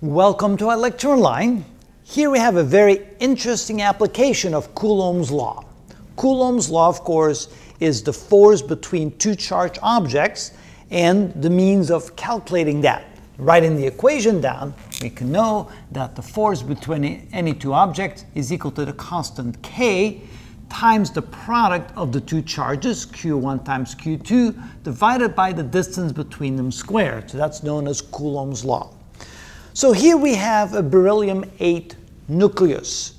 Welcome to our lecture online. Here we have a very interesting application of Coulomb's law. Coulomb's law, of course, is the force between two charged objects and the means of calculating that. Writing the equation down, we can know that the force between any two objects is equal to the constant K times the product of the two charges, Q1 times Q2, divided by the distance between them squared. So that's known as Coulomb's law. So here we have a beryllium-8 nucleus.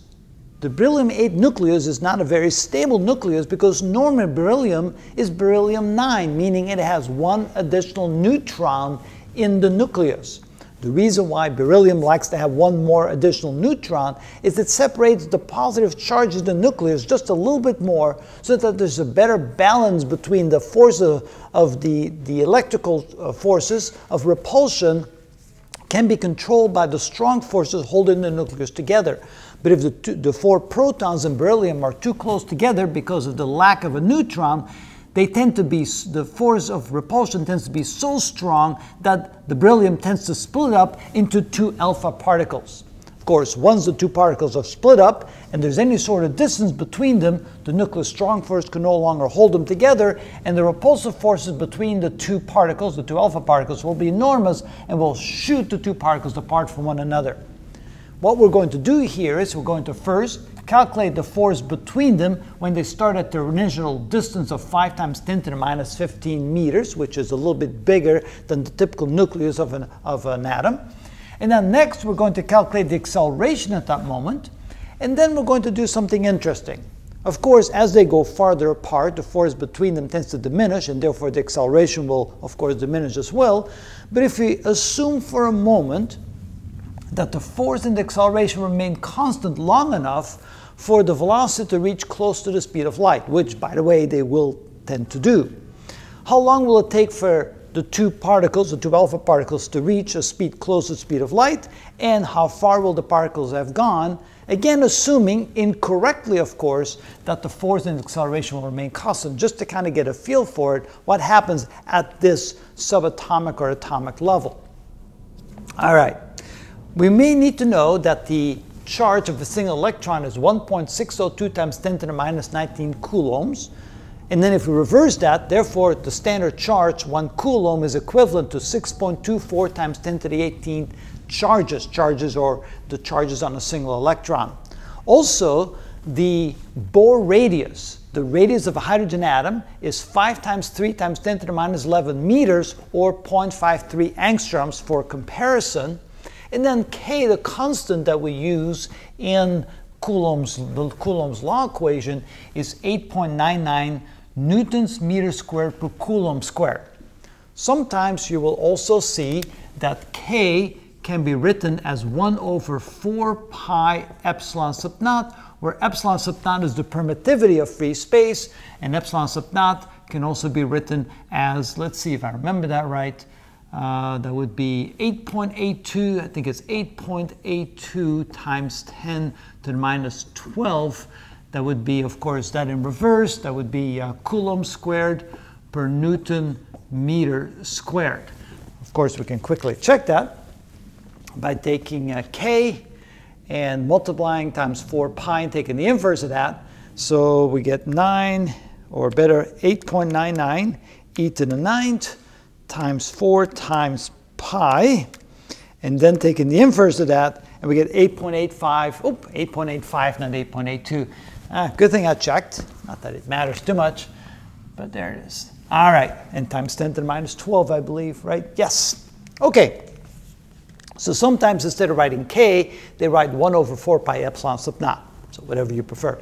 The beryllium-8 nucleus is not a very stable nucleus because normally beryllium is beryllium-9, meaning it has one additional neutron in the nucleus. The reason why beryllium likes to have one more additional neutron is it separates the positive charges in the nucleus just a little bit more so that there's a better balance between the forces of the electrical forces of repulsion can be controlled by the strong forces holding the nucleus together. But if the four protons in beryllium are too close together because of the lack of a neutron, they tend to be, the force of repulsion tends to be so strong that the beryllium tends to split up into two alpha particles. Of course, once the two particles are split up and there's any sort of distance between them, the nucleus strong force can no longer hold them together, and the repulsive forces between the two particles, the two alpha particles, will be enormous and will shoot the two particles apart from one another. What we're going to do here is we're going to first calculate the force between them when they start at their initial distance of 5 times 10 to the minus 15 meters, which is a little bit bigger than the typical nucleus of an atom. And then next, we're going to calculate the acceleration at that moment. And then we're going to do something interesting. Of course, as they go farther apart, the force between them tends to diminish, and therefore the acceleration will, of course, diminish as well. But if we assume for a moment that the force and the acceleration remain constant long enough for the velocity to reach close to the speed of light, which, by the way, they will tend to do, how long will it take for the two particles, the two alpha particles, to reach a speed close to the speed of light, and how far will the particles have gone? Again, assuming incorrectly, of course, that the force and acceleration will remain constant, just to kind of get a feel for it, what happens at this subatomic or atomic level. All right, we may need to know that the charge of a single electron is 1.602 times 10 to the minus 19 coulombs. And then if we reverse that, therefore the standard charge, 1 coulomb, is equivalent to 6.24 times 10 to the 18th charges, or the charges on a single electron. Also, the Bohr radius, the radius of a hydrogen atom, is 5 times 3 times 10 to the minus 11 meters, or 0.53 angstroms for comparison. And then K, the constant that we use in the Coulomb's law equation, is 8.99 newtons meter squared per coulomb squared. Sometimes you will also see that K can be written as 1/4 pi epsilon sub naught, where epsilon sub naught is the permittivity of free space, and epsilon sub naught can also be written as, let's see if I remember that right, that would be 8.82, I think it's 8.82 times 10 to the minus 12. That would be, of course, that in reverse, that would be coulomb squared per newton meter squared. Of course, we can quickly check that by taking K and multiplying times 4 pi and taking the inverse of that. So we get 9, or better, 8.99 e to the 9th. Times 4 times pi, and then taking the inverse of that, and we get 8.85, 8.85, not 8.82. Good thing I checked, not that it matters too much, but there it is. All right, and times 10 to the minus 12, I believe, right? Yes. Okay, so sometimes instead of writing K, they write 1/4 pi epsilon sub naught, so whatever you prefer.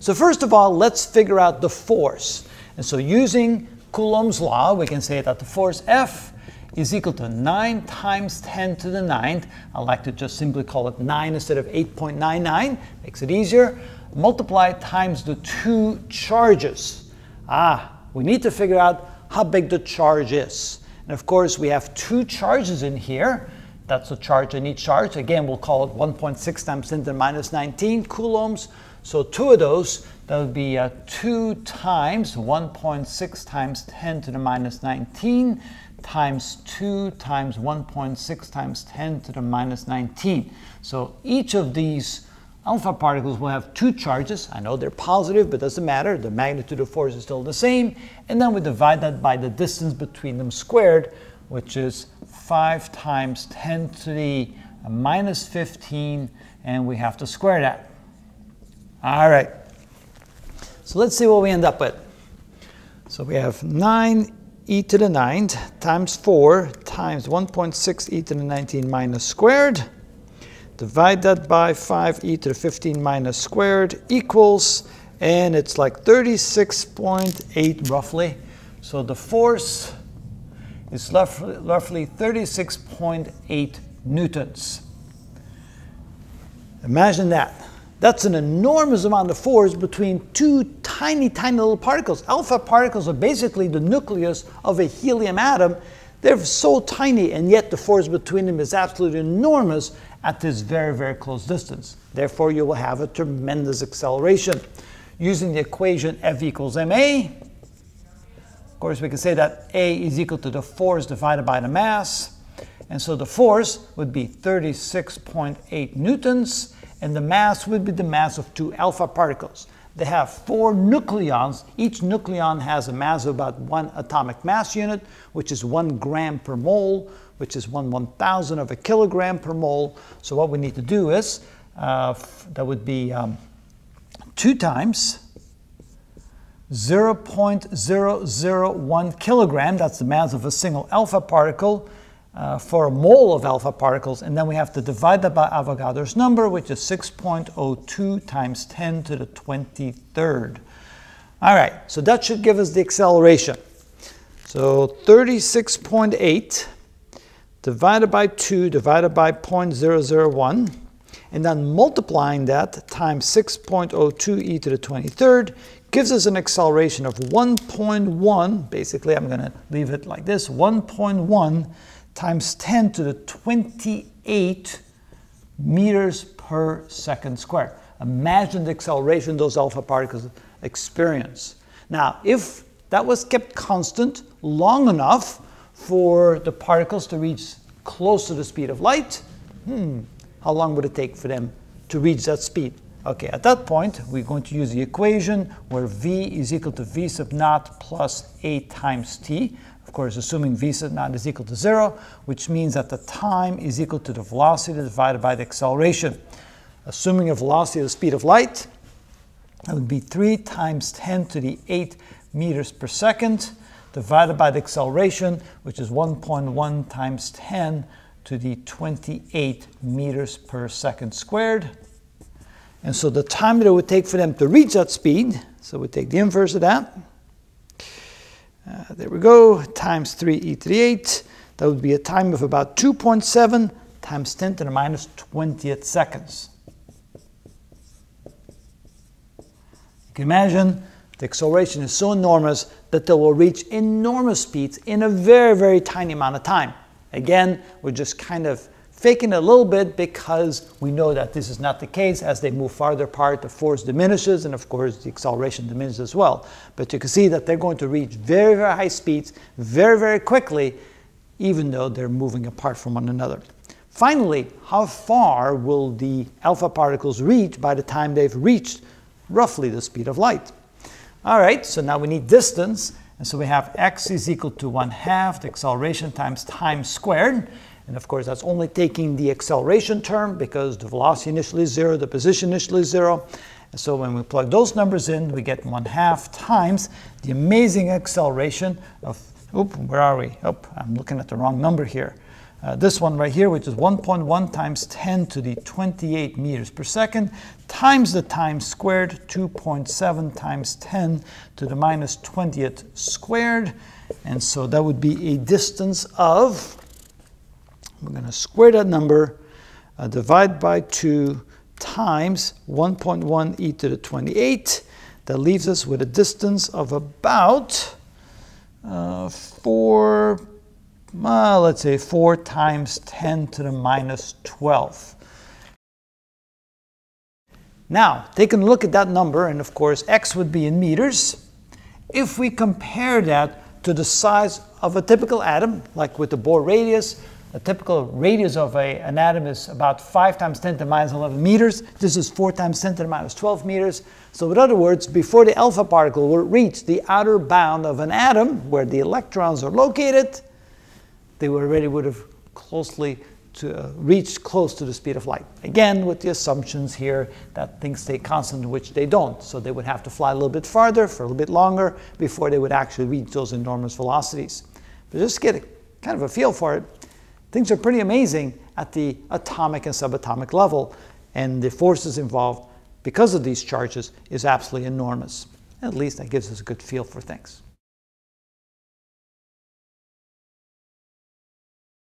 So first of all, let's figure out the force. And so using Coulomb's law, we can say that the force F is equal to 9 times 10 to the 9th. I like to just simply call it 9 instead of 8.99, makes it easier. Multiply times the two charges. We need to figure out how big the charge is. And of course, we have two charges in here. That's the charge in each charge. Again, we'll call it 1.6 times 10 to the minus 19 coulombs. So two of those, that would be 2 times 1.6 times 10 to the minus 19 times 2 times 1.6 times 10 to the minus 19. So each of these alpha particles will have two charges. I know they're positive, but doesn't matter. The magnitude of force is still the same. And then we divide that by the distance between them squared, which is 5 times 10 to the minus 15, and we have to square that. All right. So let's see what we end up with. So we have 9e to the 9th times 4 times 1.6e to the 19 minus squared. Divide that by 5e to the 15 minus squared equals, and it's like 36.8 roughly. So the force is roughly 36.8 newtons. Imagine that. That's an enormous amount of force between two tiny, tiny little particles. Alpha particles are basically the nucleus of a helium atom. They're so tiny, and yet the force between them is absolutely enormous at this very, very close distance. Therefore, you will have a tremendous acceleration. Using the equation F equals ma, of course, we can say that a is equal to the force divided by the mass. And so the force would be 36.8 newtons, and the mass would be the mass of two alpha particles. They have four nucleons. Each nucleon has a mass of about 1 atomic mass unit, which is 1 gram per mole, which is 1/1000 of a kilogram per mole. So what we need to do is, that would be 2 times 0.001 kilogram. That's the mass of a single alpha particle. For a mole of alpha particles, and then we have to divide that by Avogadro's number, which is 6.02 times 10 to the 23rd. All right, so that should give us the acceleration. So 36.8 divided by 2 divided by 0.001, and then multiplying that times 6.02e to the 23rd gives us an acceleration of 1.1. Basically, I'm going to leave it like this, 1.1 times 10 to the 28 meters per second squared. Imagine the acceleration those alpha particles experience. Now, if that was kept constant long enough for the particles to reach close to the speed of light, how long would it take for them to reach that speed? Okay, at that point, we're going to use the equation where v is equal to v sub naught plus a times t. Of course, assuming v sub naught is equal to 0, which means that the time is equal to the velocity divided by the acceleration. Assuming a velocity of the speed of light, that would be 3 times 10 to the 8 meters per second, divided by the acceleration, which is 1.1 times 10 to the 28 meters per second squared. And so the time that it would take for them to reach that speed, so we take the inverse of that, there we go, times 3e to the 8. That would be a time of about 2.7 times 10 to the minus 20th seconds. You can imagine the acceleration is so enormous that they will reach enormous speeds in a very, very tiny amount of time. Again, we're just kind of faking it a little bit because we know that this is not the case. As they move farther apart, the force diminishes, and of course the acceleration diminishes as well. But you can see that they're going to reach very, very high speeds very, very quickly, even though they're moving apart from one another. Finally, how far will the alpha particles reach by the time they've reached roughly the speed of light? All right, so now we need distance. And so we have x is equal to 1/2 the acceleration times time squared. And of course, that's only taking the acceleration term because the velocity initially is 0, the position initially is 0. And so when we plug those numbers in, we get 1/2 times the amazing acceleration of, where are we? I'm looking at the wrong number here. This one right here, which is 1.1 times 10 to the 28 meters per second, times the time squared, 2.7 times 10 to the minus 20th squared. And so that would be a distance of, we're going to square that number, divide by 2 times 1.1e to the 28. That leaves us with a distance of about 4 times 10 to the minus 12. Now, take a look at that number, and of course, x would be in meters. If we compare that to the size of a typical atom, like with the Bohr radius. A typical radius of an atom is about 5 × 10⁻¹1 meters. This is 4 × 10⁻¹2 meters. So in other words, before the alpha particle will reach the outer bound of an atom where the electrons are located, they already would have reached close to the speed of light. Again, with the assumptions here that things stay constant, which they don't. So they would have to fly a little bit farther for a little bit longer before they would actually reach those enormous velocities. But just get kind of a feel for it. Things are pretty amazing at the atomic and subatomic level, and the forces involved because of these charges is absolutely enormous. At least that gives us a good feel for things.